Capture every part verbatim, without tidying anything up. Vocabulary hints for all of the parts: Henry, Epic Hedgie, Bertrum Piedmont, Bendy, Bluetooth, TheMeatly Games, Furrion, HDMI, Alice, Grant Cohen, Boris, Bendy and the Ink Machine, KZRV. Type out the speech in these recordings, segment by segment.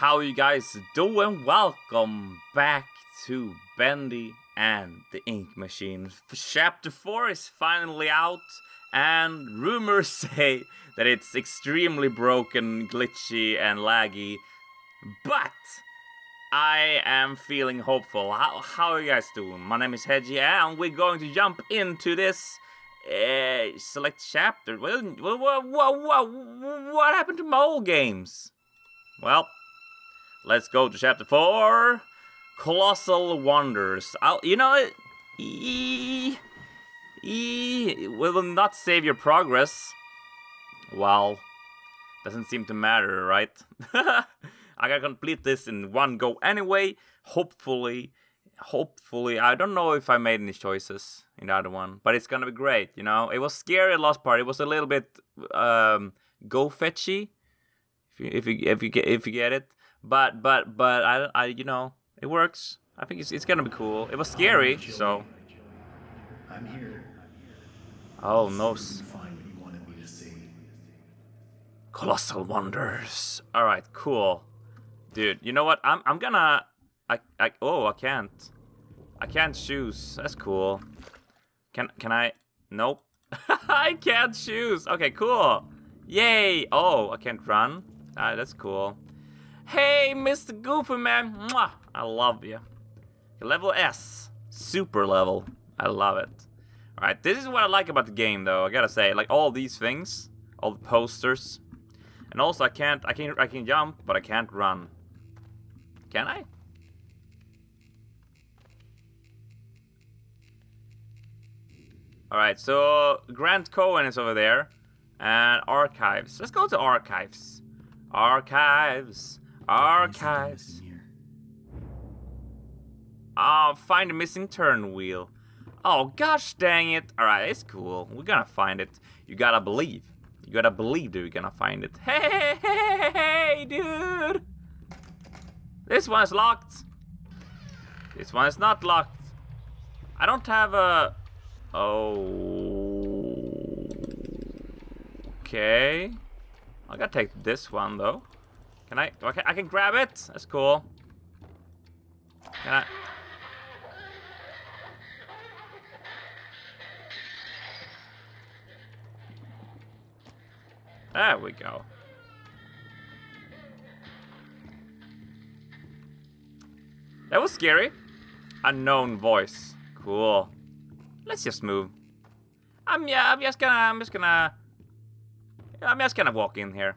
How you guys doing? Welcome back to Bendy and the Ink Machine. Chapter four is finally out, and rumors say that it's extremely broken, glitchy and laggy, but I am feeling hopeful. How, how are you guys doing? My name is Hedgie, and we're going to jump into this uh, select chapter. What, what, what, what, what happened to my old games? Well, let's go to chapter four, Colossal Wonders. I'll, you know, it, e, e, it will not save your progress. Well, doesn't seem to matter, right? I gotta complete this in one go anyway. Hopefully, hopefully, I don't know if I made any choices in the other one, but it's gonna be great, you know? It was scary, the last part. It was a little bit um, go-fetchy, if you, if, you, if, you get, if you get it. But, but, but, I, I, you know, it works. I think it's, it's gonna be cool. It was scary, so. I'm here. Oh, no. Colossal Wonders. All right, cool. Dude, you know what? I'm, I'm gonna, I, I, oh, I can't. I can't choose. That's cool. Can, can I? Nope. I can't choose. Okay, cool. Yay. Oh, I can't run. All right, that's cool. Hey, Mister Goofy Man, mwah! I love you. Level S, super level. I love it. All right, this is what I like about the game, though. I gotta say, like all these things, all the posters, and also I can't, I can, I can jump, but I can't run. Can I? All right, so Grant Cohen is over there, and archives. Let's go to archives. Archives. Archives. Oh, find a missing turn wheel. Oh, gosh dang it. Alright, it's cool. We're gonna find it. You gotta believe. You gotta believe that we're gonna find it. Hey, hey, hey, dude! This one's locked. This one is not locked. I don't have a... Oh... Okay. I gotta take this one, though. Can I? Okay, I can grab it. That's cool. Can I? There we go. That was scary. Unknown voice. Cool. Let's just move. I'm yeah. I'm just gonna. I'm just gonna. I'm just gonna walk in here.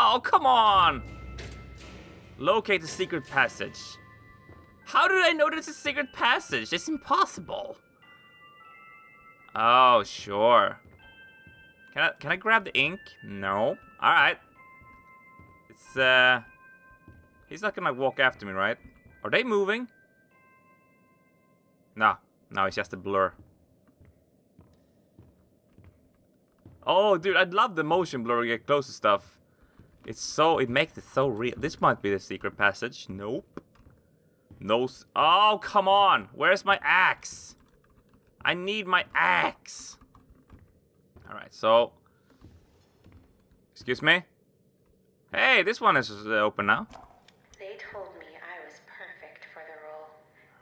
Oh, come on! Locate the secret passage. How did I know there's a secret passage? It's impossible. Oh, sure. Can I can I grab the ink? No. All right. It's uh. He's not gonna walk after me, right? Are they moving? No, no, it's just a blur. Oh, dude, I'd love the motion blur to get close to stuff. It's so, it makes it so real. This might be the secret passage. Nope. No, oh, come on. Where's my axe? I need my axe. All right, so. Excuse me? Hey, this one is open now. They told me I was perfect for the role.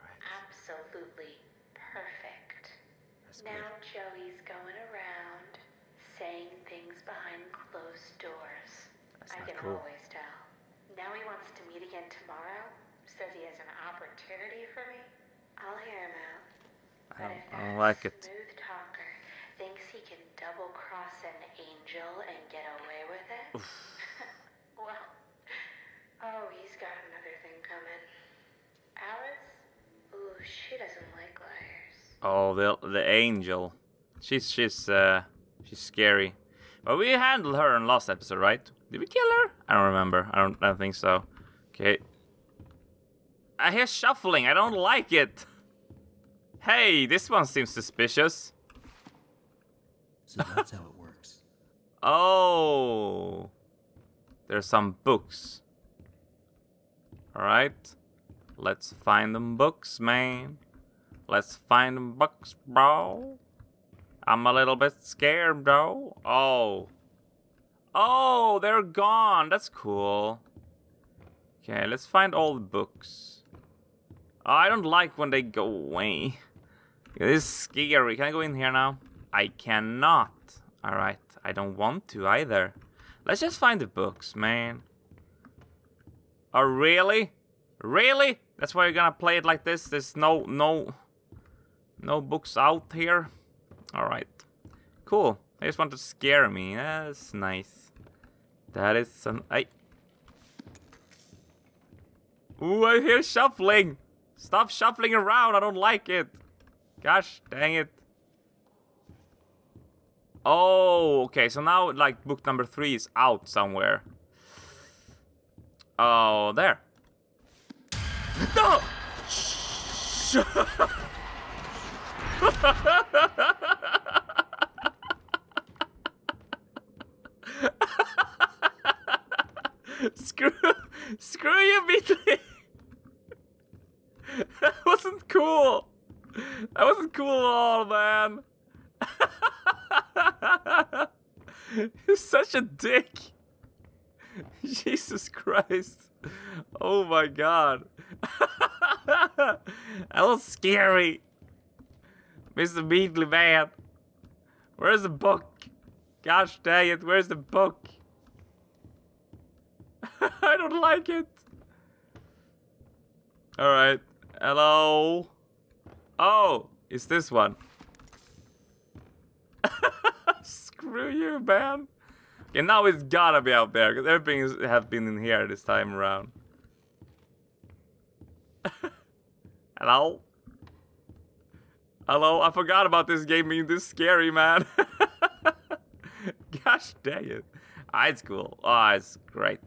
Right. Absolutely perfect. That's now good. Joey's going around saying things behind closed doors. I can cool. always tell. Now he wants to meet again tomorrow. Says he has an opportunity for me. I'll hear him out. I but don't, if I don't like smooth it. Smooth talker thinks he can double cross an angel and get away with it. Well, oh, he's got another thing coming. Alice, ooh, she doesn't like liars. Oh, the the angel. She's she's uh she's scary. But we handled her in last episode, right? Did we kill her? I don't remember. I don't, I don't think so. Okay. I hear shuffling. I don't like it. Hey, this one seems suspicious. So that's how it works. Oh. There's some books. Alright. Let's find them books, man. Let's find them books, bro. I'm a little bit scared, though. Oh. Oh, they're gone. That's cool. Okay, let's find all the books. Oh, I don't like when they go away. This is scary. Can I go in here now? I cannot. Alright, I don't want to either. Let's just find the books, man. Oh, really? Really? That's why you're gonna play it like this? There's no, no, no books out here? Alright. Cool. They just want to scare me. That's nice. That is some... I... Ooh, I hear shuffling! Stop shuffling around, I don't like it! Gosh, dang it. Oh, okay, so now, like, book number three is out somewhere. Oh, there. No! Screw, screw you, Meatly. That wasn't cool. That wasn't cool at all, man. You're such a dick. Jesus Christ. Oh my God. That was scary. Mister Meatly, man. Where's the book? Gosh dang it, where's the book? I don't like it. Alright. Hello. Oh, it's this one. Screw you, man. Okay, now it's gotta be out there, because everything is, has been in here this time around. Hello? Hello? I forgot about this game being this scary, man. Gosh dang it. Ah, it's cool. Ah, oh, it's great.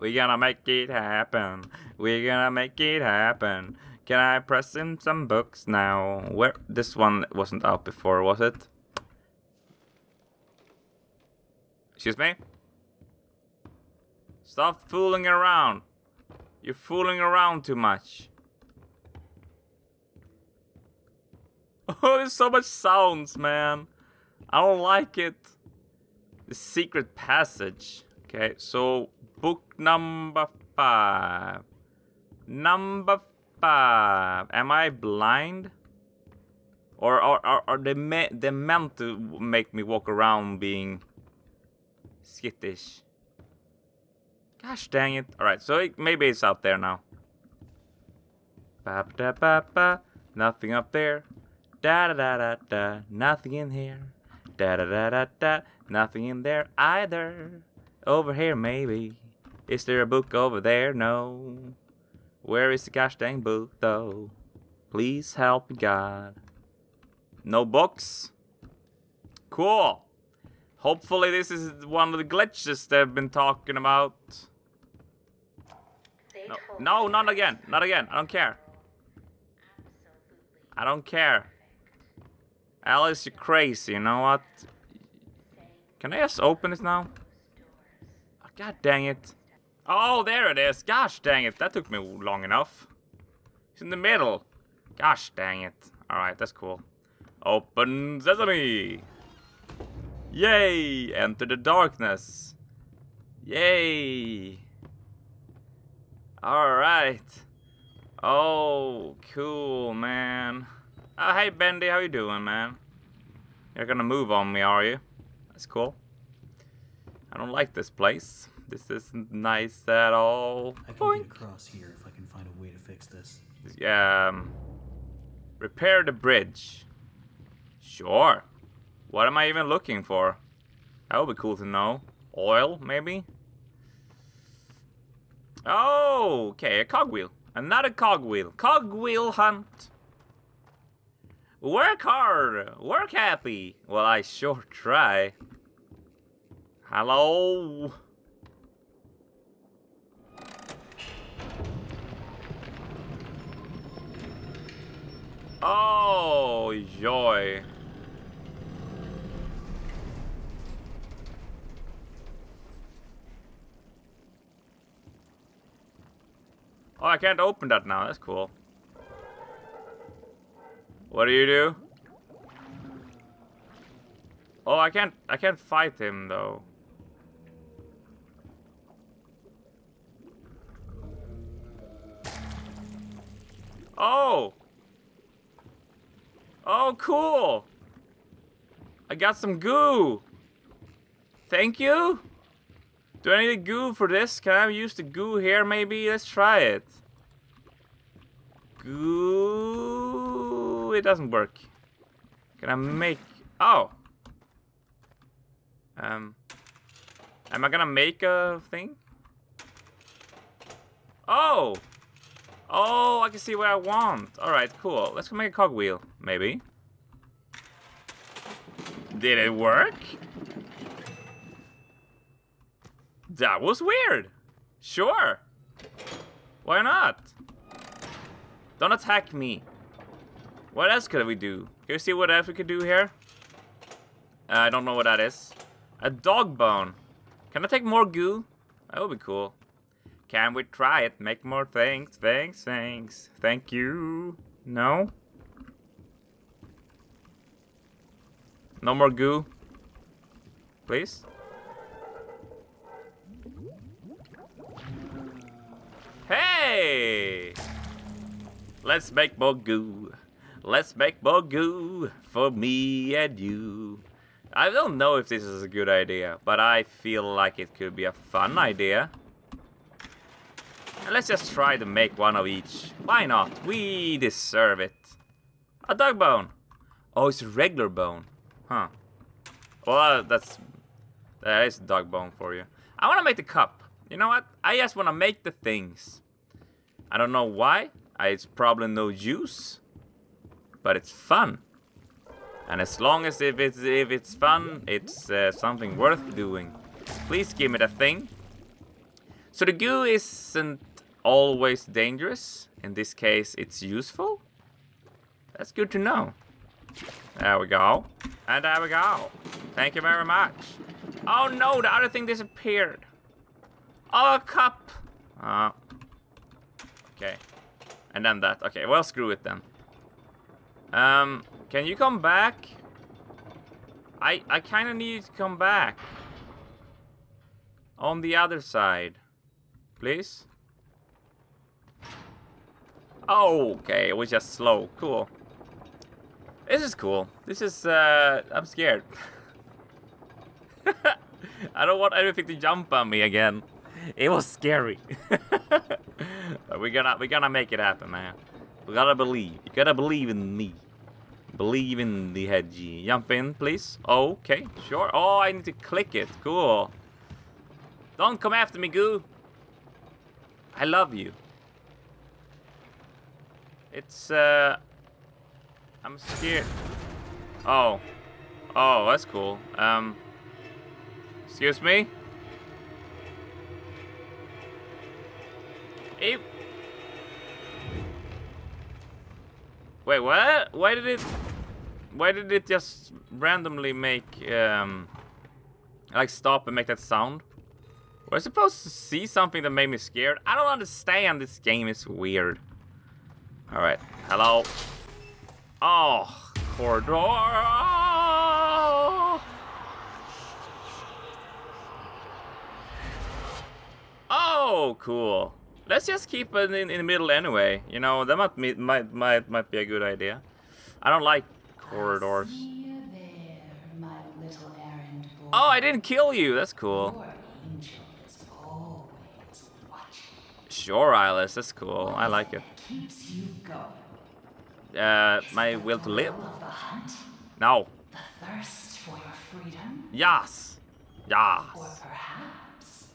We're gonna make it happen. We're gonna make it happen. Can I press in some books now? Where? This one wasn't out before, was it? Excuse me? Stop fooling around. You're fooling around too much. Oh, there's so much sounds, man. I don't like it. The secret passage. Okay, so book number five. Number five. Am I blind? Or are or, or, or they me they meant to make me walk around being skittish? Gosh dang it! All right, so it, maybe it's out there now. Ba da ba ba. Nothing up there. Da da da da da. Nothing in here. Da da da da da. Nothing in there either. Over here maybe. Is there a book over there? No. Where is the gosh dang book though? Please help me, God. No books. Cool. Hopefully this is one of the glitches they've been talking about. No, no, not again. Not again. I don't care. I don't care. Alice, you're crazy. You know what? Can I just open this now? Oh, God dang it. Oh, there it is. Gosh dang it. That took me long enough. It's in the middle. Gosh dang it. Alright, that's cool. Open sesame. Yay! Enter the darkness. Yay! Alright. Oh, cool, man. Oh, hey, Bendy, how you doing, man? You're gonna move on me, are you? That's cool. I don't like this place. This isn't nice at all. I can Boink. Get across here if I can find a way to fix this. Yeah. Um, repair the bridge. Sure. What am I even looking for? That would be cool to know. Oil, maybe? Oh, okay, a cogwheel. Another cogwheel. Cogwheel hunt. Work hard. Work happy. Well, I sure try. Hello. Oh, joy. Oh, I can't open that now. That's cool. What do you do? Oh, I can't I can't fight him though. Oh! Oh, cool! I got some goo! Thank you? Do I need a goo for this? Can I use the goo here maybe? Let's try it. Goo... It doesn't work. Can I make... Oh! Um... Am I gonna make a thing? Oh! Oh, I can see what I want. Alright, cool. Let's make a cogwheel, maybe. Did it work? That was weird. Sure. Why not? Don't attack me. What else could we do? Can you see what else we could do here? Uh, I don't know what that is. A dog bone. Can I take more goo? That would be cool. Can we try it? Make more things, thanks, thanks. Thank you. No? No more goo. Please? Hey! Let's make more goo. Let's make more goo for me and you. I don't know if this is a good idea, but I feel like it could be a fun idea. And let's just try to make one of each. Why not? We deserve it. A dog bone. Oh, it's a regular bone. Huh. Well, that's... That is dog bone for you. I want to make the cup. You know what? I just want to make the things. I don't know why. I, it's probably no use. But it's fun. And as long as if it's, if it's fun, it's uh, something worth doing. Please give me the thing. So the goo isn't always dangerous. In this case, it's useful. That's good to know. There we go. And there we go. Thank you very much. Oh no, the other thing disappeared. Oh, a cup. Oh. Okay. And then that. Okay, well, screw it then. Um, can you come back? I, I kind of need you to come back. On the other side. Please? Oh, okay, it was just slow. Cool. This is cool. This is, uh... I'm scared. I don't want everything to jump on me again. It was scary. But we're gonna, we're gonna make it happen, man. We gotta believe. You gotta believe in me. Believe in the hedgie. Jump in, please. Okay, sure. Oh, I need to click it. Cool. Don't come after me, goo. I love you. It's, uh... I'm scared. Oh. Oh, that's cool. Um... Excuse me? It... Wait, what? Why did it... Why did it just randomly make, um... like, stop and make that sound? Was I supposed to see something that made me scared? I don't understand. This game is weird. Alright. Hello. Oh. Corridor. Oh, cool. Let's just keep it in, in the middle anyway. You know, that might, be, might, might, might be a good idea. I don't like corridors. I see you there, my little errand boy. Oh, I didn't kill you. That's cool. Sure, Alice, that's cool. I like it. Uh, my will to live? No. The thirst for your freedom? Yes. Yes. Or perhaps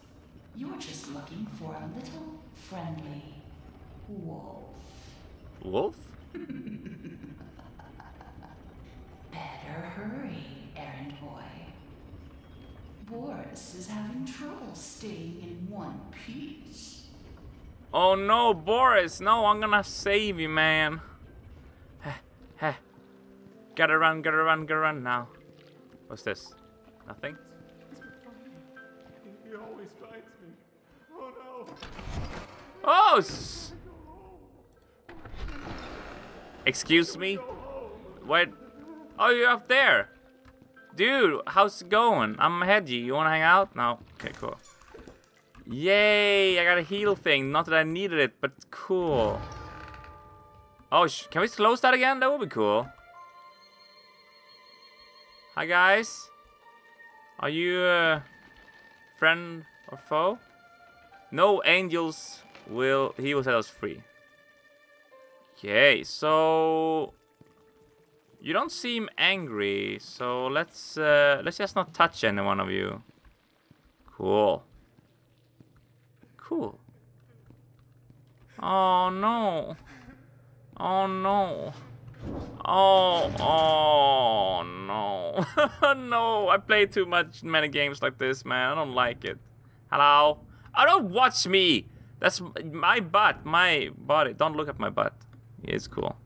you're just looking for a little friendly wolf. Wolf? Better hurry, errand boy. Boris is having trouble staying in one piece. Oh no, Boris! No, I'm gonna save you, man. Heh, heh. Gotta run, gotta run, gotta run now. What's this? Nothing? He always bites me. Oh no! Oh! Excuse me? Wait. Oh, you're up there. Dude, how's it going? I'm Hedgie. You want to hang out? No? Okay, cool. Yay, I got a heal thing. Not that I needed it, but cool. Oh, sh can we close that again? That would be cool. Hi, guys. Are you a uh, friend or foe? No angels will... He will set us free. Okay, so... You don't seem angry, so let's uh, let's just not touch any one of you. Cool. Cool. Oh no. Oh no. Oh, oh no. No, I play too much many games like this, man. I don't like it. Hello? I don't watch me. That's my butt, my body. Don't look at my butt. Yeah, it's cool.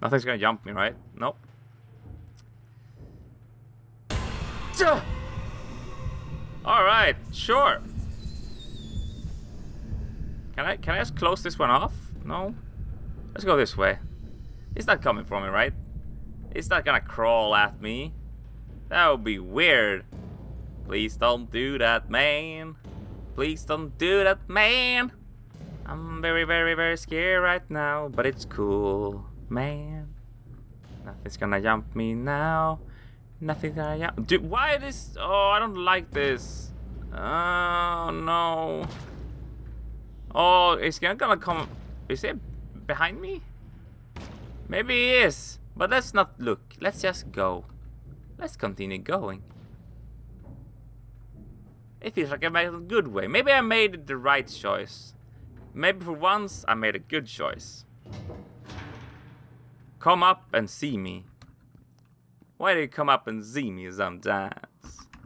Nothing's gonna jump me, right? Nope. All right, sure. Can I can I just close this one off? No. Let's go this way. It's not coming for me, right? It's not gonna crawl at me. That would be weird. Please don't do that, man. Please don't do that, man. I'm very, very, very scared right now, but it's cool. Man, nothing's gonna jump me now. Nothing's gonna jump. Dude, why this? Oh, I don't like this. Oh no. Oh, it's gonna come. Is it behind me? Maybe he is. But let's not look. Let's just go. Let's continue going. It feels like I made a good way. Maybe I made the right choice. Maybe for once I made a good choice. Come up and see me. Why do you come up and see me sometimes?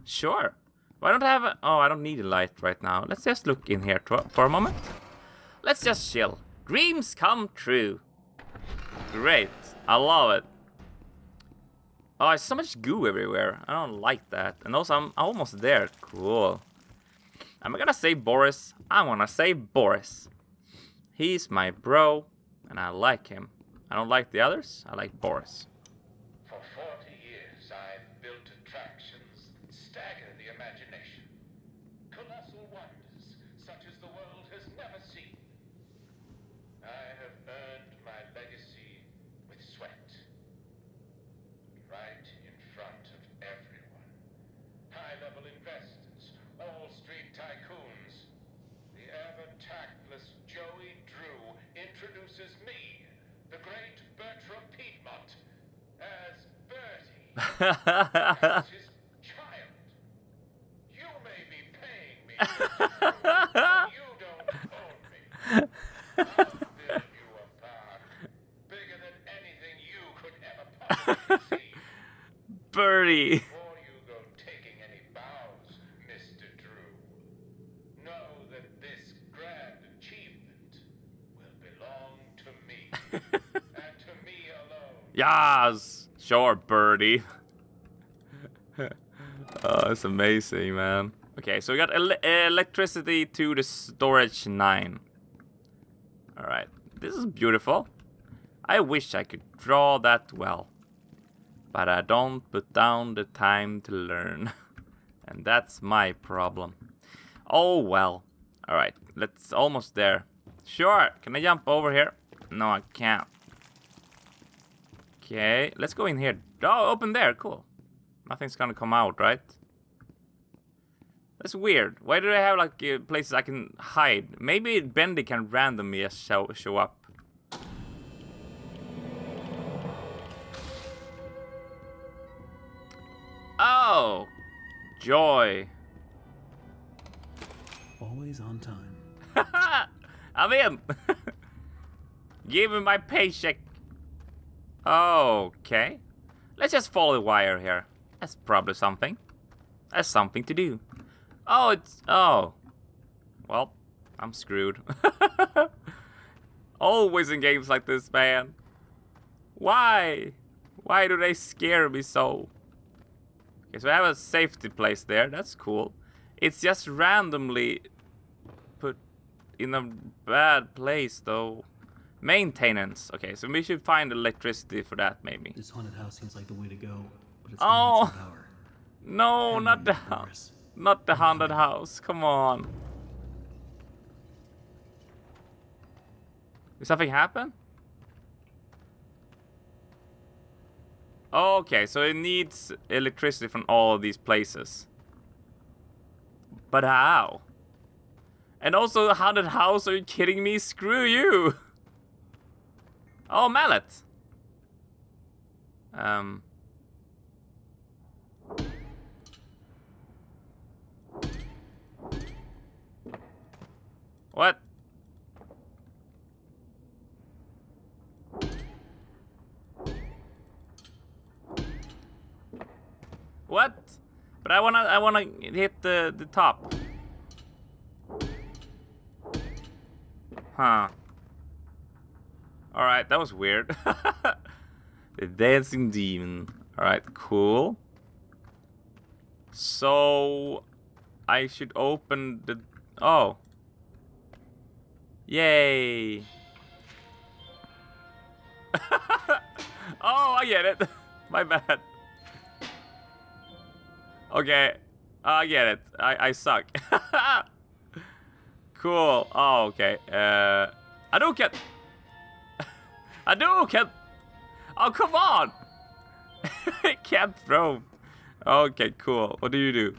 Sure. Why don't I have a... Oh, I don't need a light right now. Let's just look in here for a moment. Let's just chill. Dreams come true. Great. I love it. Oh, there's so much goo everywhere. I don't like that. And also, I'm almost there. Cool. I'm gonna say Boris. I'm gonna say Boris. He's my bro, and I like him. I don't like the others, I like Boris. For forty years, I've built attractions that stagger the imagination. Colossal wonders, such as the world has never seen. I have earned my legacy with sweat. Right in front of everyone. High-level investors, Wall Street tycoons. The ever-tactless Joey Drew introduces me, the great Bertrum Piedmont, as Bertie, as his child. You may be paying me, but you don't own me. I'll build you a park bigger than anything you could ever possibly see. Bertie. Before you go taking any bows, Mister Drew, know that this grand achievement will belong to me. Yas! Sure, birdie. Oh, it's amazing, man. Okay, so we got ele electricity to the storage nine. Alright, this is beautiful. I wish I could draw that well. But I don't put down the time to learn. And that's my problem. Oh, well. Alright, let's almost there. Sure, can I jump over here? No, I can't. Okay, let's go in here. Oh, open there, cool. Nothing's gonna come out, right? That's weird. Why do they have like uh, places I can hide? Maybe Bendy can randomly show, show up. Oh, joy. Always on time. I'm in. Give me my paycheck. Okay, let's just follow the wire here. That's probably something. That's something to do. Oh, it's... Oh. Well, I'm screwed. Always in games like this, man. Why? Why do they scare me so? Okay, so I have a safety place there. That's cool. It's just randomly put in a bad place, though. Maintenance. Okay, so we should find electricity for that, maybe. This haunted house seems like the way to go, But it's oh! Power. No, Henry, not the house. Not the haunted house. Come on. Did something happen? Okay, so it needs electricity from all of these places. But how? And also, the haunted house, are you kidding me? Screw you! Oh, mallet! Um... What? What? But I wanna, I wanna hit the, the top. Huh. Alright, that was weird. The dancing demon. Alright, cool. So... I should open the... Oh. Yay. Oh, I get it. My bad. Okay. I get it. I, I suck. Cool. Oh, okay. Uh, I don't get... I do get... Oh, come on! I can't throw. Okay, cool. What do you do?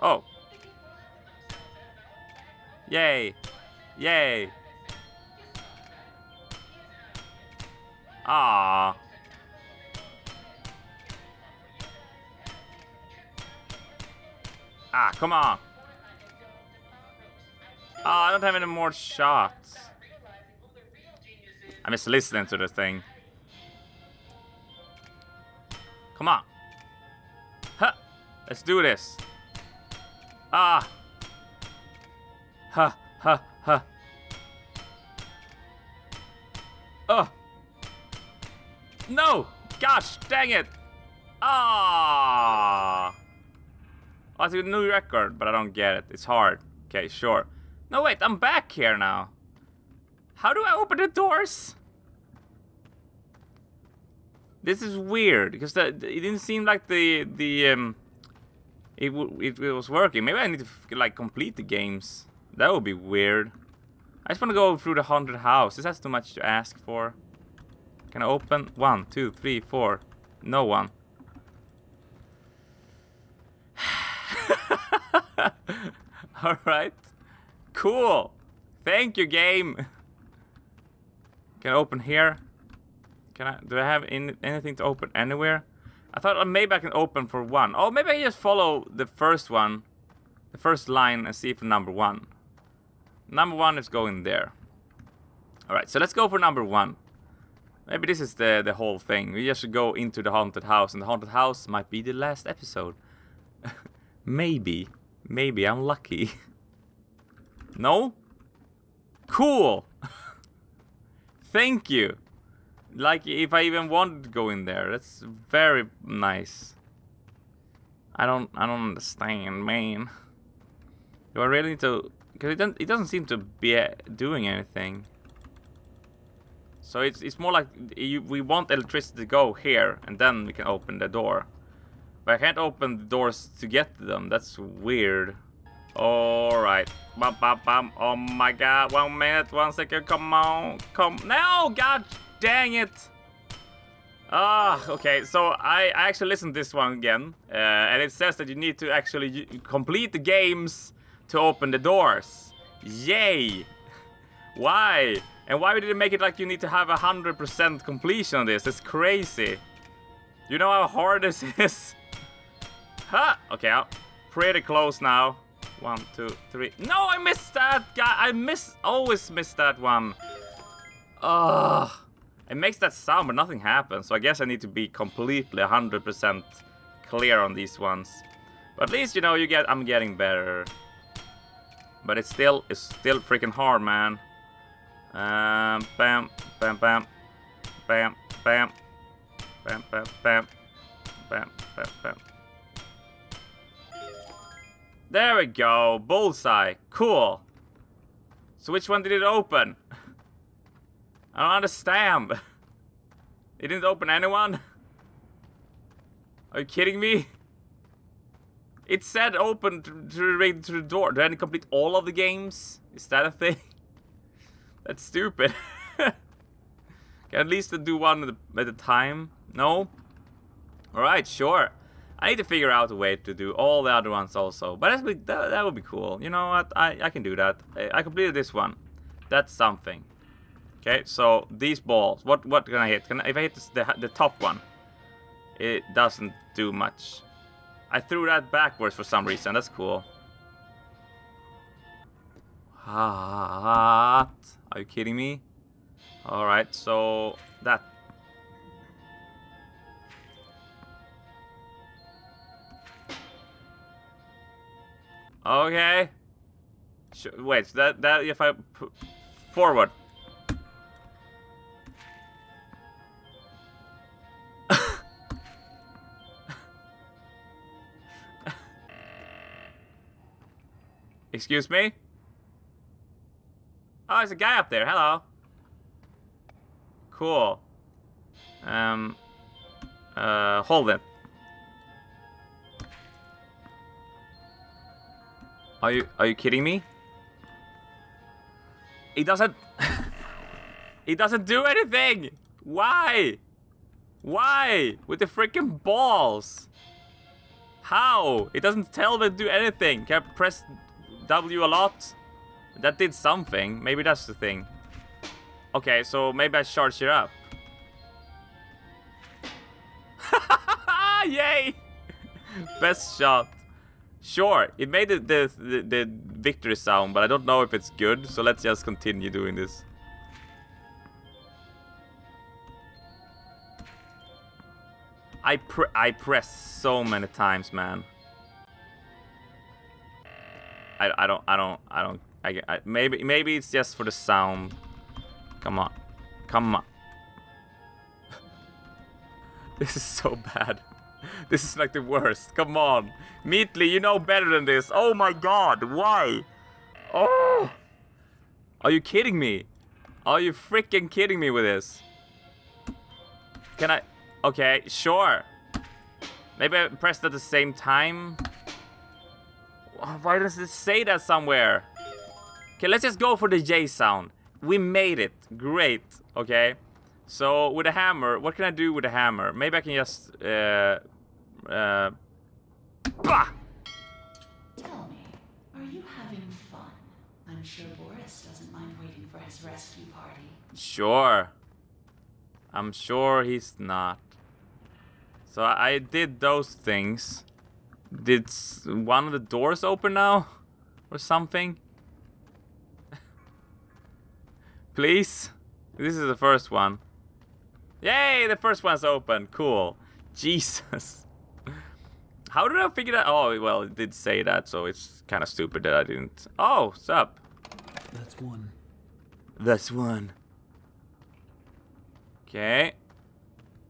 Oh. Yay. Yay. Ah. Ah, come on. Oh, I don't have any more shots. I'm just listening to the thing. Come on. Huh. Let's do this. Ah. Ha, ha, ha. Oh. No. Gosh, dang it. Ah. Oh, it's a new record, but I don't get it. It's hard. Okay, sure. No, wait, I'm back here now. How do I open the doors? This is weird, because the, it didn't seem like the... the um, It, w it was working. Maybe I need to f like complete the games. That would be weird. I just want to go through the haunted house. This has too much to ask for. Can I open? One, two, three, four. No one. All right. Cool. Thank you, game. Can I open here? Can I? Do I have in, anything to open anywhere? I thought maybe I can open for one. Oh, maybe I just follow the first one, the first line, and see for number one. Number one is going there. All right, so let's go for number one. Maybe this is the the whole thing. We just should go into the haunted house, and the haunted house might be the last episode. Maybe, maybe I'm lucky. No? Cool. Thank you. Like, if I even wanted to go in there, that's very nice. I don't, I don't understand, man. Do I really need to? Because it doesn't, it doesn't seem to be doing anything. So it's, it's more like you, we want electricity to go here, and then we can open the door. But I can't open the doors to get to them. That's weird. All right. Bum, bum, bum. Oh my God! One minute, one second. Come on, come now, God. Dang it! Ah, okay, so I, I actually listened to this one again, uh, and it says that you need to actually complete the games to open the doors. Yay! Why? And why did it make it like you need to have one hundred percent completion on this? That's crazy. You know how hard this is? Huh! Okay, I'm pretty close now. One, two, three. No, I missed that! God, I miss, always miss that one. Ugh. It makes that sound, but nothing happens, so I guess I need to be completely one hundred percent clear on these ones. But at least, you know, you get, I'm getting better. But it's still, it's still freaking hard, man. Um, bam, bam, bam, bam, bam, bam, bam, bam, bam, bam, bam. There we go, bullseye, cool. So which one did it open? I don't understand. It didn't open anyone? Are you kidding me? It said open through the door. Did I complete all of the games? Is that a thing? That's stupid. Can at least do one at a time? No? Alright, sure. I need to figure out a way to do all the other ones also. But that's be, that, that would be cool. You know what? I, I can do that. I, I completed this one. That's something. Okay, so these balls. What what can I hit? Can I, if I hit this, the, the top one, it doesn't do much. I threw that backwards for some reason. That's cool. What? Are you kidding me? Alright, so that. Okay. Wait, so that, that if I put forward. Excuse me? Oh, there's a guy up there. Hello. Cool. Um. Uh, hold it. Are you are you kidding me? It doesn't. It doesn't do anything. Why? Why? With the freaking balls. How? It doesn't tell me to do anything. Can I press W a lot? That did something. Maybe that's the thing. Okay, so maybe I charge it up. Yay! Best shot. Sure, it made the, the, the, the victory sound, but I don't know if it's good, so let's just continue doing this. I pre I press so many times, man. I, I don't, I don't, I don't, I, I, maybe, maybe it's just for the sound. Come on, come on. This is so bad. This is like the worst. Come on. Meatly, you know better than this. Oh my god, why? Oh! Are you kidding me? Are you freaking kidding me with this? Can I... Okay, sure. Maybe I pressed at the same time? Why does it say that somewhere? Okay, let's just go for the J sound. We made it. Great. Okay. So, with a hammer, what can I do with a hammer? Maybe I can just, uh, uh, bah! Tell me, are you having fun? I'm sure Boris doesn't mind waiting for his rescue party. Sure. I'm sure he's not. So, I did those things. Did one of the doors open now? Or something? Please? This is the first one. Yay, the first one's open. Cool. Jesus. How did I figure that? Oh, well, it did say that, so it's kind of stupid that I didn't. Oh, sup. That's one. That's one. Okay.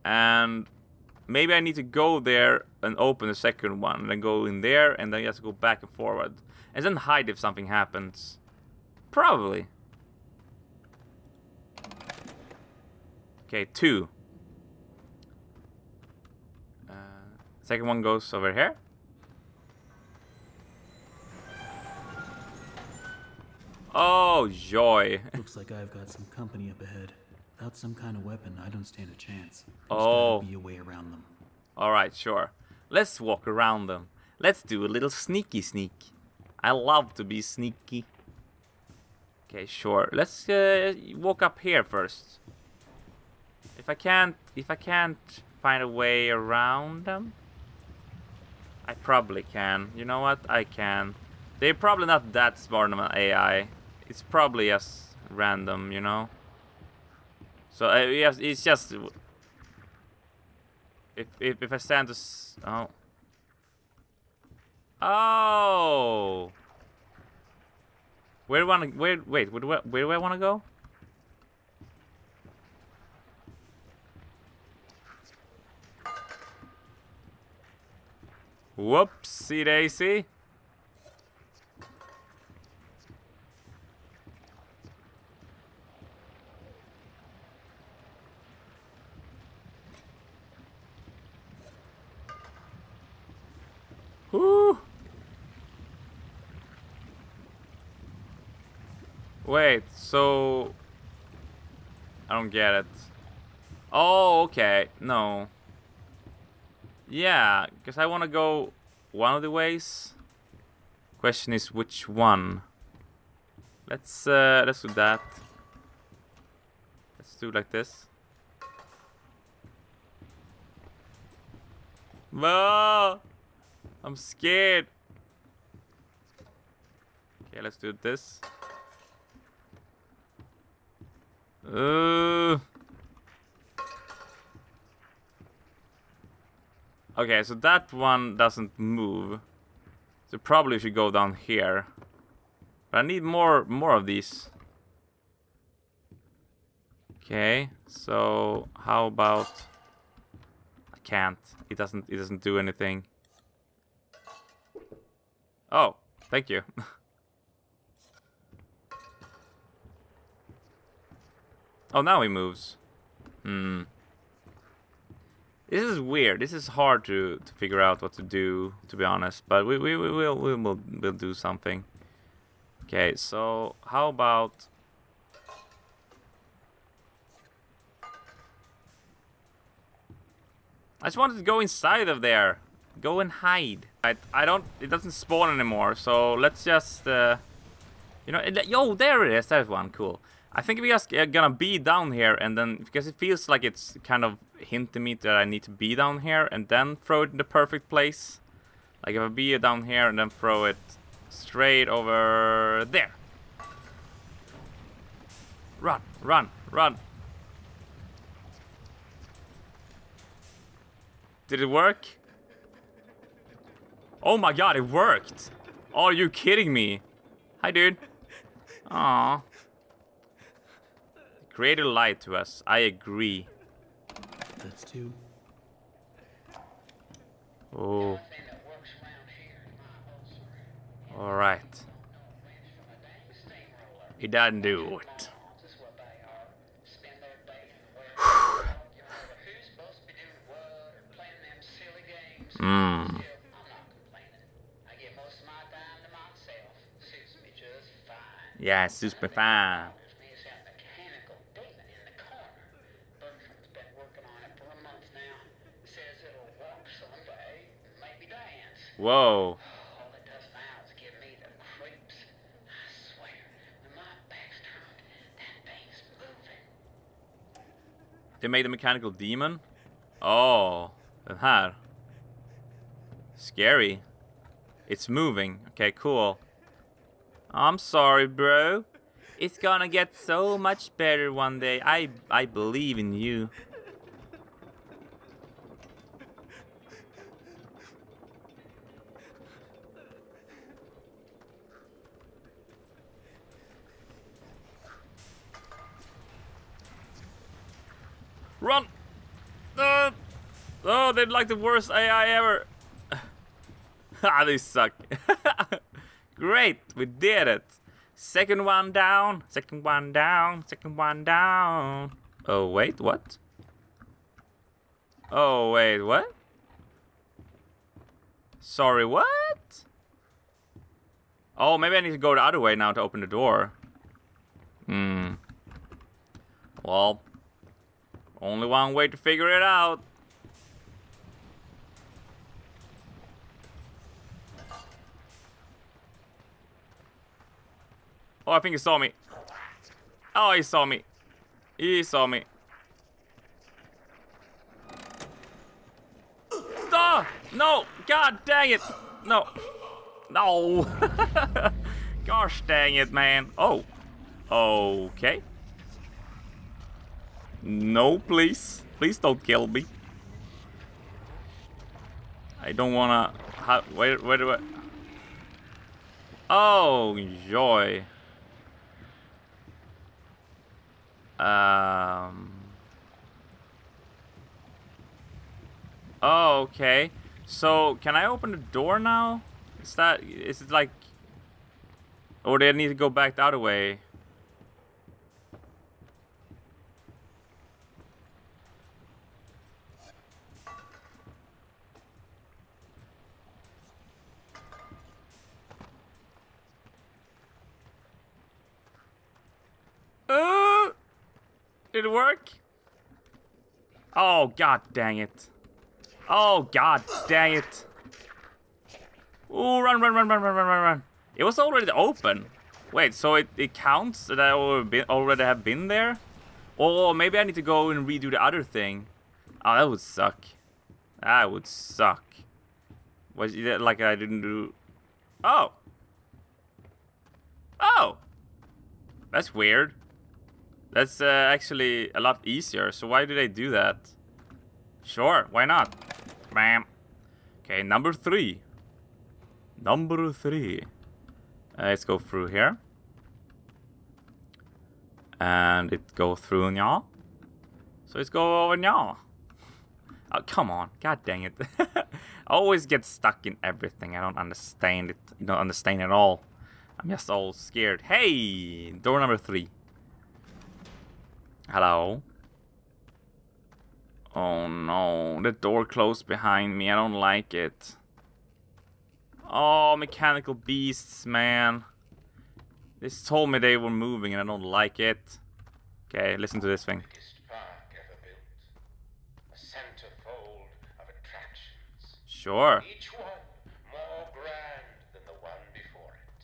And maybe I need to go there and open the second one. And then go in there, and then you have to go back and forward. And then hide if something happens. Probably. Okay, two. Uh, second one goes over here. Oh, joy. Looks like I've got some company up ahead. Without some kind of weapon, I don't stand a chance. There's oh. gotta be a way around them. Alright, sure. Let's walk around them. Let's do a little sneaky sneak. I love to be sneaky. Okay, sure. Let's uh, walk up here first. If I can't, if I can't find a way around them, I probably can. You know what? I can. They're probably not that smart of an A I. It's probably just random, you know. So uh, yes, it's just if if if I stand to s oh oh where do I wanna where wait where do I, where do I wanna go? Whoopsie daisy. Woo! Wait, so... I don't get it. Oh, okay. No. Yeah, because I want to go one of the ways. Question is which one? Let's, uh, let's do that. Let's do like this. Ah, I'm scared. Okay, let's do this. Uh. Okay, so that one doesn't move. So probably should go down here. But I need more more of these. Okay, so how about I can't. It doesn't it doesn't do anything. Oh, thank you. Oh, now he moves. Hmm. This is weird. This is hard to, to figure out what to do, to be honest. But we we, we will we will we'll do something. Okay, so how about I just wanted to go inside of there. Go and hide. I I don't it doesn't spawn anymore, so let's just uh you know it, yo, there it is, there's one, cool. I think we are gonna be down here, and then because it feels like it's kind of hinting me that I need to be down here, and then throw it in the perfect place. Like if I be down here and then throw it straight over there. Run, run, run. Did it work? Oh my god, it worked! Oh, are you kidding me? Hi, dude. Aww. Creator lied to us. I agree. That's two. Oh. All right. He doesn't do it. Hmm. Yeah, it suits me fine. Whoa. All it does now is give me the creeps. I swear, when my back's turned, that thing's moving. They made a mechanical demon? Oh, den här. Scary. It's moving. Okay, cool. I'm sorry, bro. It's gonna get so much better one day. I I believe in you. Run! Uh, oh, they're like the worst A I ever. Ah, they suck. Great, we did it. Second one down, second one down, second one down. Oh, wait, what? Oh, wait, what? Sorry, what? Oh, maybe I need to go the other way now to open the door. Hmm. Well. Only one way to figure it out. Oh, I think he saw me. Oh, he saw me. He saw me. Oh, no, god dang it. No. No. Gosh dang it, man. Oh. Okay. No, please. Please don't kill me. I don't wanna... Ha where, where do I... Oh, joy. Um... Oh, okay. So, can I open the door now? Is that... Is it like... Or do I need to go back the other way? Did it work? Oh, god dang it. Oh, god dang it. Ooh, run, run, run, run, run, run, run. It was already open. Wait, so it, it counts that I already have been there? Or maybe I need to go and redo the other thing. Oh, that would suck. That would suck. Was it like I didn't do... Oh! Oh! That's weird. That's uh, actually a lot easier, so why did I do that? Sure, why not? Bam. Okay, number three. Number three. Uh, let's go through here. And it go through now. So let's go over now. Oh, come on. God dang it. I always get stuck in everything. I don't understand it. I don't understand it at all. I'm just all scared. Hey! Door number three. Hello. Oh no. The door closed behind me. I don't like it. Oh, mechanical beasts, man. They told me they were moving and I don't like it. Okay, listen to this thing. Sure. Each one more grand than the one before it.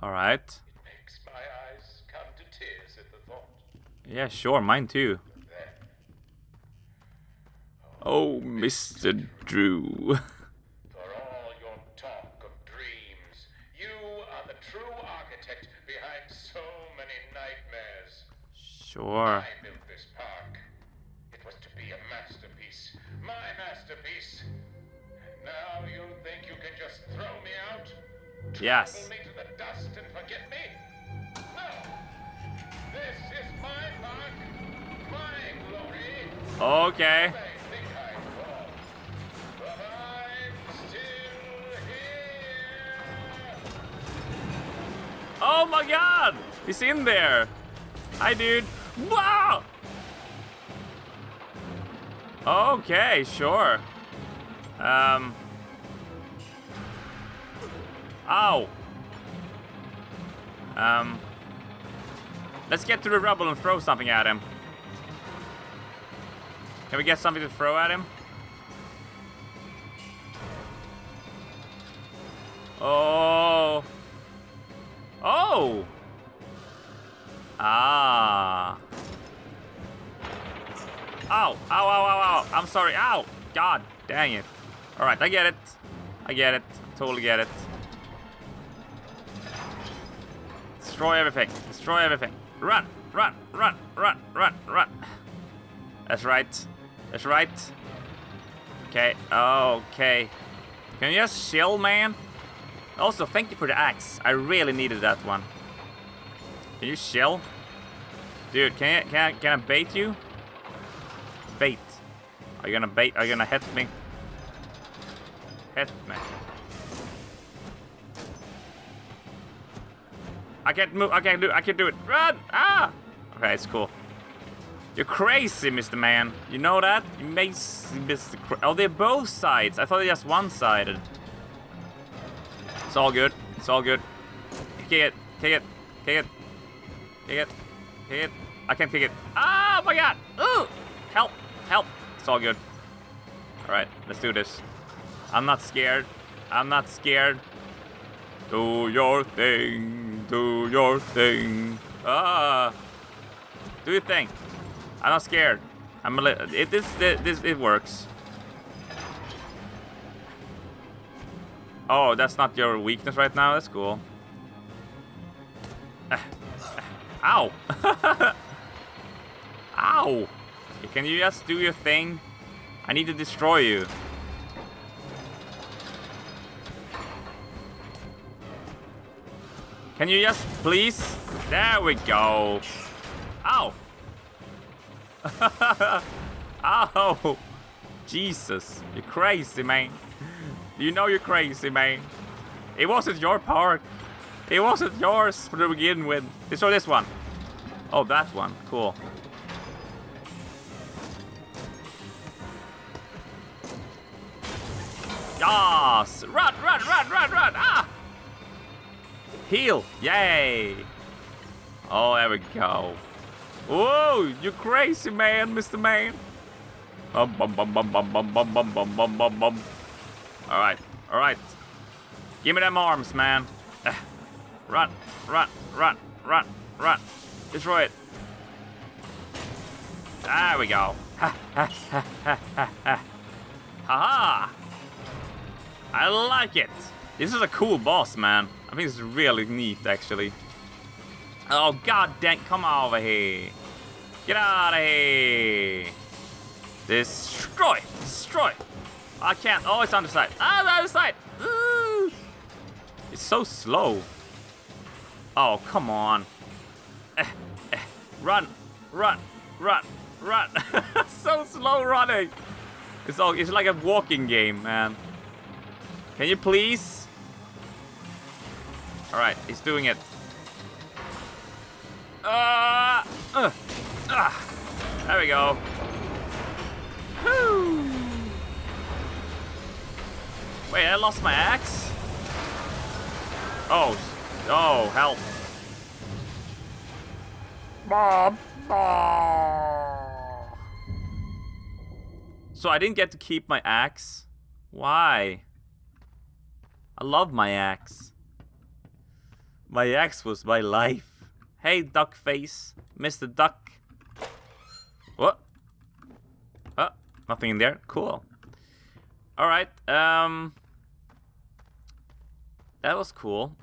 All right. It makes my eyes come to tears at the thought. Yeah, sure, mine too. Then, oh, oh, Mister Drew. For all your talk of dreams, you are the true architect behind so many nightmares. Sure. I built this park. It was to be a masterpiece. My masterpiece. Now you think you can just throw me out? Yes. Trample me to the dust and forget me? No. This is my mark, my glory. Okay. I think I'm wrong, but I'm still here. Oh my god! He's in there. Hi, dude. Wow. Okay, sure. Um. Ow. Um. Let's get to the rubble and throw something at him. Can we get something to throw at him? Oh. Oh. Ah. Ow. Ow, ow, ow, ow. I'm sorry. Ow. God dang it. All right, I get it. I get it. Totally get it. Destroy everything. Destroy everything. Run, run, run, run, run, run. That's right. That's right. Okay, okay. Can you just chill, man? Also, thank you for the axe. I really needed that one. Can you chill? Dude, can I, can I, can I bait you? Bait. Are you gonna bait? Are you gonna hit me? Hit me. I can't move. I can't do it. I can't do it. Run! Ah! Okay, it's cool. You're crazy, Mister Man. You know that? You may miss the cra- oh, they're both sides. I thought they were just one-sided. It's all good. It's all good. Kick it. Kick it. Kick it. Kick it. Kick it. I can't kick it. Ah, oh my god! Ooh! Help! Help! It's all good. Alright, let's do this. I'm not scared. I'm not scared. Do your thing. Do your thing. Ah. Do your thing. I'm not scared. I'm a little. It this this it works. Oh, that's not your weakness right now. That's cool. Ow. Ow. Can you just do your thing? I need to destroy you. Can you just please? There we go. Ow. Ow. Jesus. You're crazy, man. You know you're crazy, man. It wasn't your park. It wasn't yours to begin with. Destroy this one. Oh, that one. Cool. Yes. Run, run, run, run, run. Ah. Heal! Yay! Oh, there we go. Whoa, you crazy man, Mister Man. Bum, bum, bum, bum, bum, bum, bum, bum, bum, bum, bum, bum. All right, all right. Give me them arms, man. Uh, run, run, run, run, run. Destroy it. There we go. Ha, ha, ha, ha, ha, ha. Ha-ha. I like it. This is a cool boss, man. I think it's really neat, actually. Oh, god dang, come over here. Get out of here. Destroy, destroy. I can't, oh, it's on the side. Ah, the other side. Ooh. It's so slow. Oh, come on. Eh, eh. Run, run, run, run. So slow running. It's, all, it's like a walking game, man. Can you please? All right, he's doing it. Uh, uh, uh, there we go. Woo. Wait, I lost my axe? Oh, oh, help. Bob. So I didn't get to keep my axe? Why? I love my axe. My axe was my life. Hey, Duckface, Mister Duck. What? Oh, nothing in there. Cool. All right. Um, that was cool.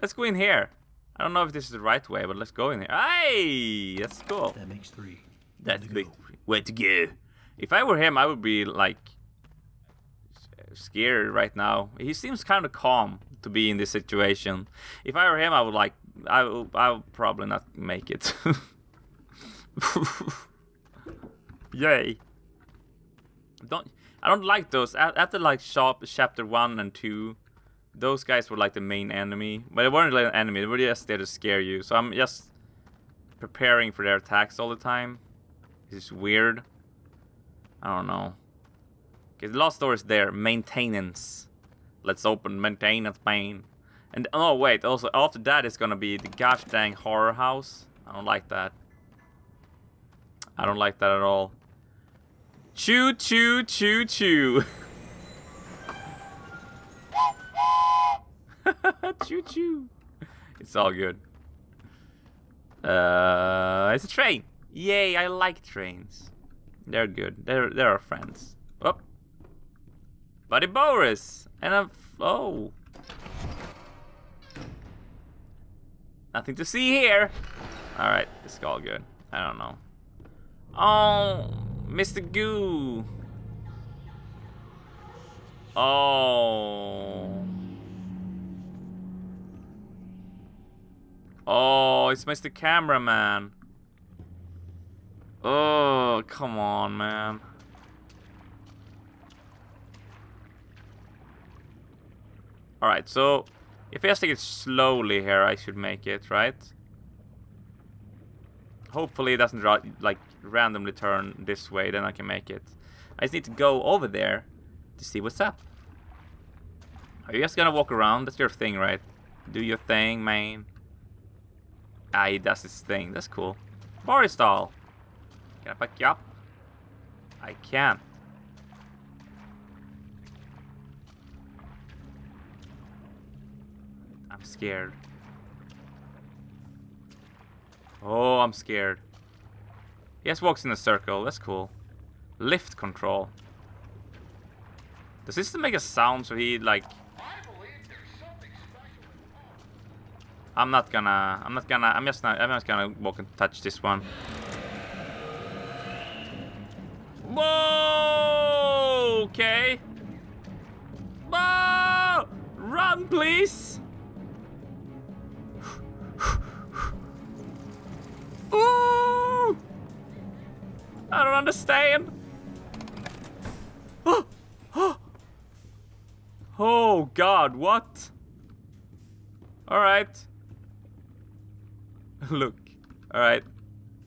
Let's go in here. I don't know if this is the right way, but let's go in here. Hey, that's cool. That makes three. That's big. Way to go. If I were him, I would be like scared right now. He seems kind of calm to be in this situation. If I were him, I would like. I would, I would probably not make it. Yay! Don't. I don't like those. After like shop chapter one and two, those guys were like the main enemy, but they weren't like an enemy. They were just there to scare you. So I'm just preparing for their attacks all the time. It's weird. I don't know. Okay, the last door is there. Maintenance. Let's open maintenance pane. And oh wait, also after that it's gonna be the gosh dang horror house. I don't like that. I don't like that at all. Choo choo choo choo. Choo choo. It's all good. Uh, it's a train. Yay! I like trains. They're good. They're they're our friends. Oh, buddy Boris. And I'm, oh. Nothing to see here. All right, it's all good. I don't know. Oh, Mister Goo. Oh. Oh, it's Mister Cameraman. Oh, come on, man. Alright, so if I just take it slowly here, I should make it, right? Hopefully it doesn't, like, randomly turn this way, then I can make it. I just need to go over there to see what's up. Are you just gonna walk around? That's your thing, right? Do your thing, man. Ah, he does his thing. That's cool. Boris doll. Can I pick you up? I can't. Scared. Oh, I'm scared. He just walks in a circle. That's cool. Lift control. Does this make a sound so he like? I'm not gonna. I'm not gonna. I'm just not. I'm just gonna walk and touch this one. Whoa! Okay. Whoa! Run, please. Ooh! I don't understand. Oh, oh. Oh God! What? All right. Look. All right.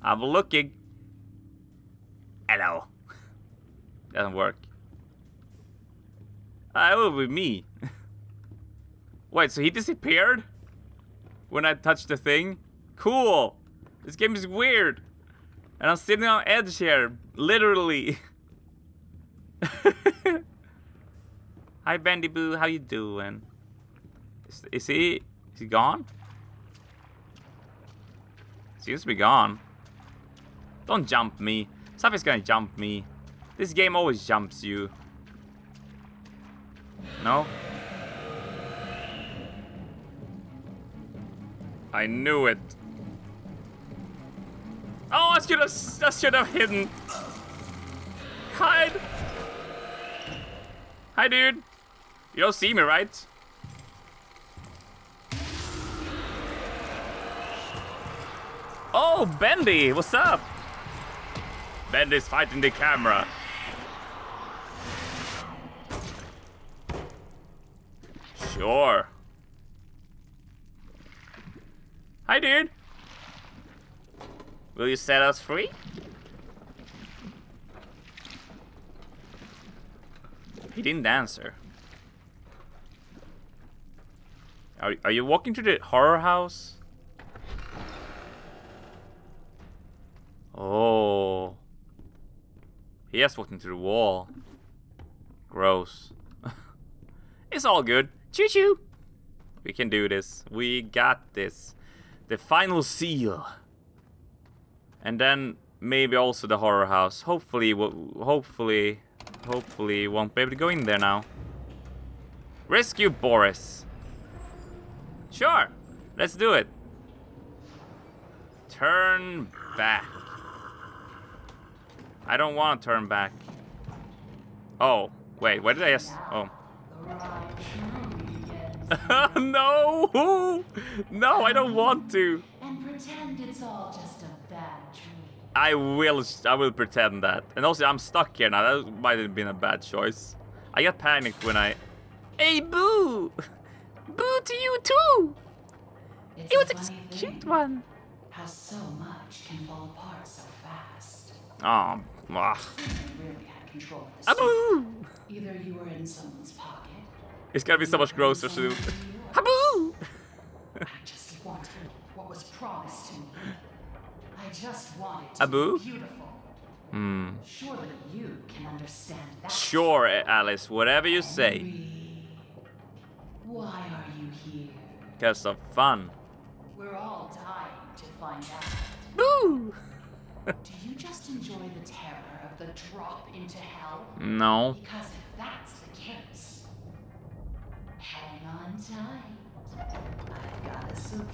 I'm looking. Hello. Doesn't work. That will be me. Wait. So he disappeared when I touched the thing? Cool. This game is weird. And I'm sitting on edge here, literally. Hi, Bendy Boo. How you doing? Is, is he? Is he gone? Seems to be gone. Don't jump me. Something's gonna jump me. This game always jumps you. No? I knew it. Oh, I should have, I should have hidden. Hide. Hi, dude. You don't see me, right? Oh, Bendy, what's up? Bendy's fighting the camera. Sure. Hi, dude. Will you set us free? He didn't answer. Are, are you walking to the horror house? Oh. He has walked into the wall. Gross. It's all good. Choo-choo. We can do this. We got this. The final seal. And then maybe also the horror house. Hopefully, hopefully, hopefully won't be able to go in there now. Rescue Boris. Sure, let's do it. Turn back. I don't want to turn back. Oh, wait, where did I just... Oh. No! No, I don't want to. And pretend it's all just a bad dream. I will, I will pretend that. And also, I'm stuck here now. That might have been a bad choice. I got panicked when I... Hey, Boo! Boo to you, too! It's it was a cute one. How so much can fall apart so fast. Oh, wow. Aboo! Either you were in someone's pocket. It's gotta be so much grosser soon. Haboo! I just wanted what was promised to me. I just wanted to Aboo? Be beautiful. Hmm. Surely you can understand that. Sure, Alice, whatever you say. Henry, why are you here? Because of fun. We're all dying to find out. Boo! Do you just enjoy the terror of the drop into hell? No. Because if that's the case, hang on tight. I've got a surprise.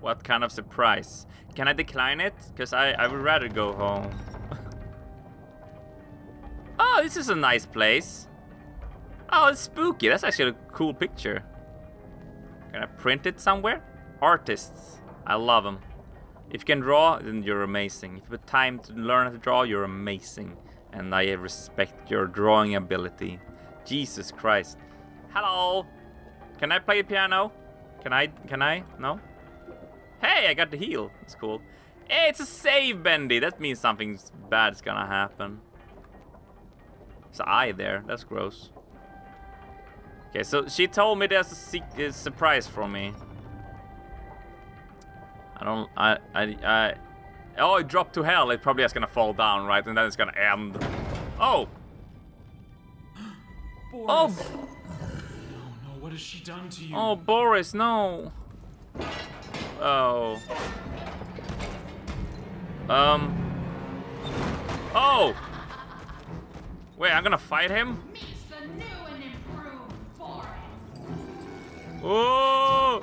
What kind of surprise? Can I decline it? Because I, I would rather go home. Oh, this is a nice place. Oh, it's spooky. That's actually a cool picture. Can I print it somewhere? Artists. I love them. If you can draw, then you're amazing. If you have time to learn how to draw, you're amazing. And I respect your drawing ability. Jesus Christ. Hello. Can I play the piano? Can I? Can I? No? Hey, I got the heal. That's cool. Hey, it's a save, Bendy. That means something bad's gonna happen. It's an eye there. That's gross. Okay, so she told me there's a secret surprise for me. I don't, I, I, I, oh, it dropped to hell. It probably is gonna fall down, right? And then it's gonna end. Oh! Boris. Oh! No, no, what has she done to you? Oh, Boris, no. Oh. Um. Oh! Wait, I'm gonna fight him? Meets the new and improved Boris. Oh!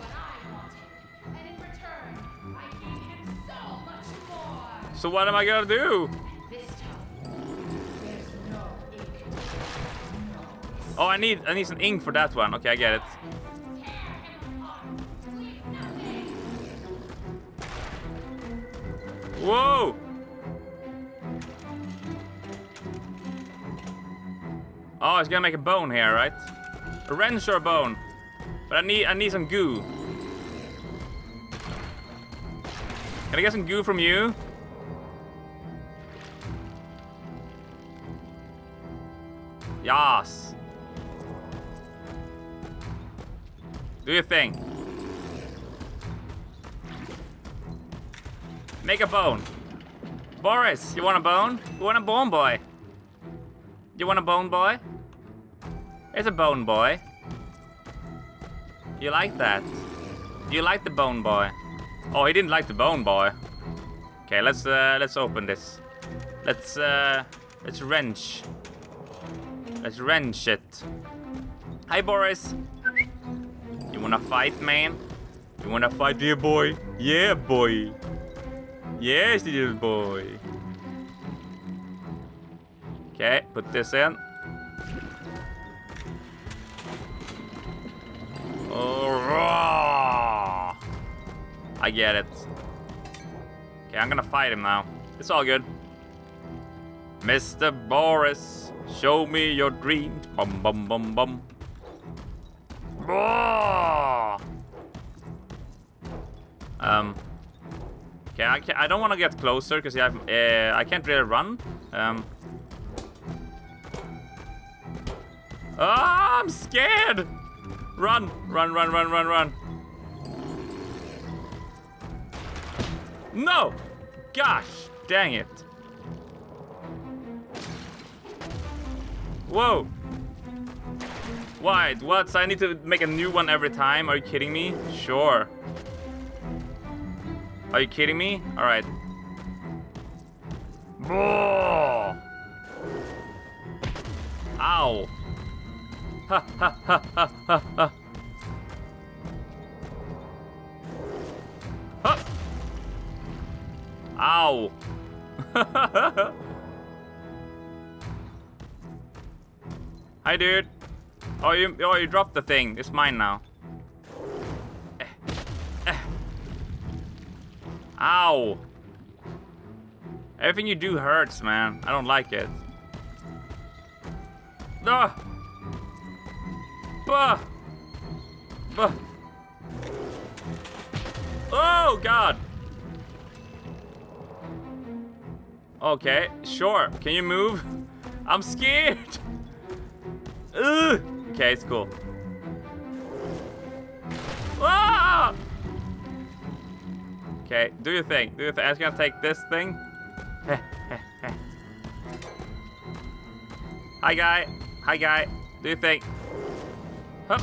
So what am I gonna do? Oh, I need I need some ink for that one. Okay, I get it. Whoa! Oh, it's gonna make a bone here, right? A wrench or a bone? But I need I need some goo. Can I get some goo from you? Yas. Do your thing. Make a bone. Boris, you want a bone? You want a bone boy? You want a bone boy? It's a bone boy. You like that? You like the bone boy? Oh, he didn't like the bone boy. Okay, let's uh, let's open this. Let's uh, let's wrench. Let's wrench it. Hi, Boris. You wanna fight, man? You wanna fight, dear boy? Yeah, boy. Yes, dear boy. Okay, put this in. Oh, I get it. Okay, I'm gonna fight him now. It's all good. Mister Boris, show me your dreams. Bum, bum, bum, bum. Oh. Um. Okay, I, can't, I don't want to get closer because uh, I can't really run. Um. Oh, I'm scared. Run, run, run, run, run, run. No! Gosh, dang it. Whoa. Why? What? So I need to make a new one every time? Are you kidding me? Sure. Are you kidding me? All right. Bro. Ow. Ha ha ha ha ha ha. Huh. Ow. Hi, dude. Oh, you oh you dropped the thing. It's mine now. Eh. Eh. Ow. Everything you do hurts, man. I don't like it. Ah. Bah. Bah. Oh God. Okay, sure. Can you move? I'm scared. Ugh. Okay, it's cool. Ah! Okay, do your thing. Do your thing. I'm just gonna take this thing. Hi guy. Hi guy. Do your thing. Hup.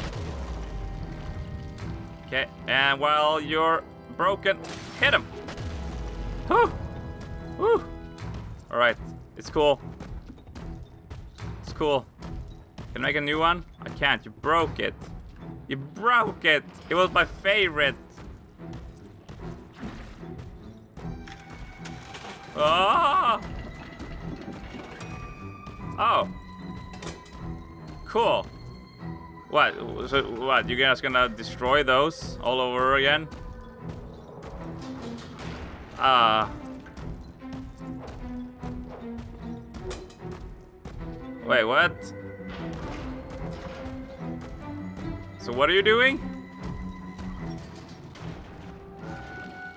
Okay, and while you're broken, hit him. Whew. Whew. All right, it's cool. It's cool. Can I make a new one? I can't. You broke it. You broke it. It was my favorite. Oh. Oh. Cool. What? So what? You guys gonna destroy those all over again? Ah. Uh. Wait, what? So what are you doing?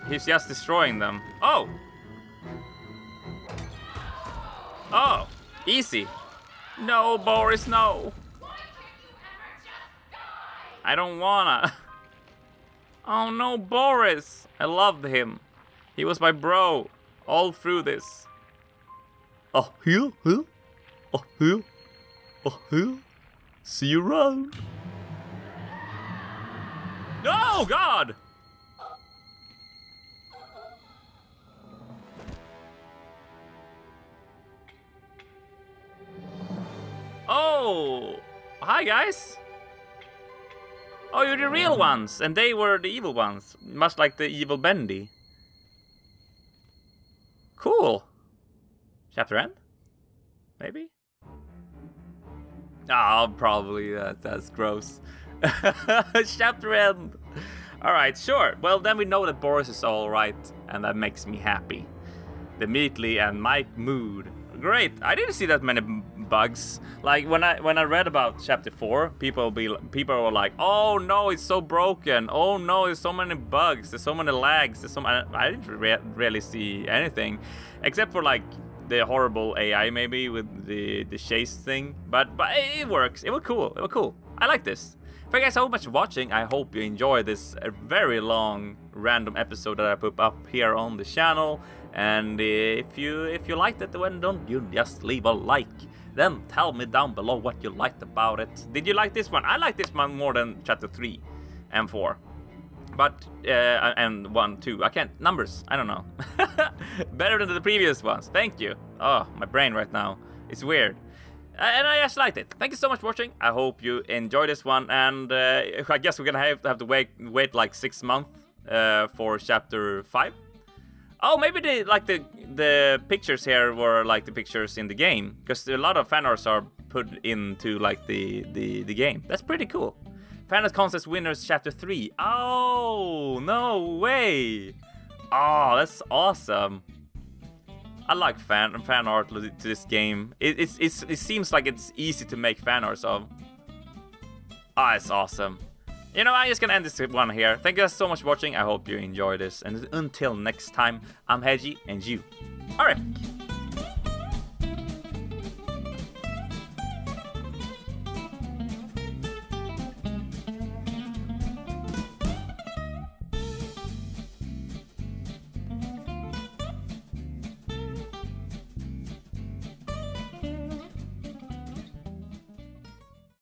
He's just destroying them. Oh. Oh. Easy. No, Boris, no. I don't wanna. Oh no, Boris. I loved him. He was my bro all through this. Oh, who? Who? Oh, who? Oh, who? See you around. No, God. Oh, hi guys. Oh, you're the real ones, and they were the evil ones, much like the evil Bendy. Cool. Chapter end? Maybe? Oh, probably. That, that's gross. Chapter end. All right, sure. Well, then we know that Boris is all right, and that makes me happy. The Meatly and Mike mood. Great. I didn't see that many bugs. Like when I when I read about chapter four, people be people were like, "Oh no, it's so broken. Oh no, there's so many bugs. There's so many lags. There's so many." I didn't re really see anything, except for like the horrible A I maybe with the the chase thing. But but it works. It was cool. It was cool. I like this. Thank you guys so much for watching. I hope you enjoyed this very long random episode that I put up here on the channel. And if you if you liked it, then don't you just leave a like. Then tell me down below what you liked about it. Did you like this one? I like this one more than chapter three and four. But, uh, and one, two, I can't, numbers, I don't know. Better than the previous ones, thank you. Oh, my brain right now, it's weird. And I just liked it. Thank you so much for watching. I hope you enjoy this one. And uh, I guess we're gonna have to, have to wait, wait like six months uh, for chapter five. Oh, maybe the like the the pictures here were like the pictures in the game, because a lot of fan arts are put into like the the the game. That's pretty cool. Fan art contest winners chapter three. Oh no way! Oh, that's awesome. I like fan fan art to this game. It it's, it's it seems like it's easy to make fan art of. Ah, oh, it's awesome. You know, I'm just gonna end this one here. Thank you guys so much for watching. I hope you enjoy this. And until next time, I'm Hedgie and you. Alright.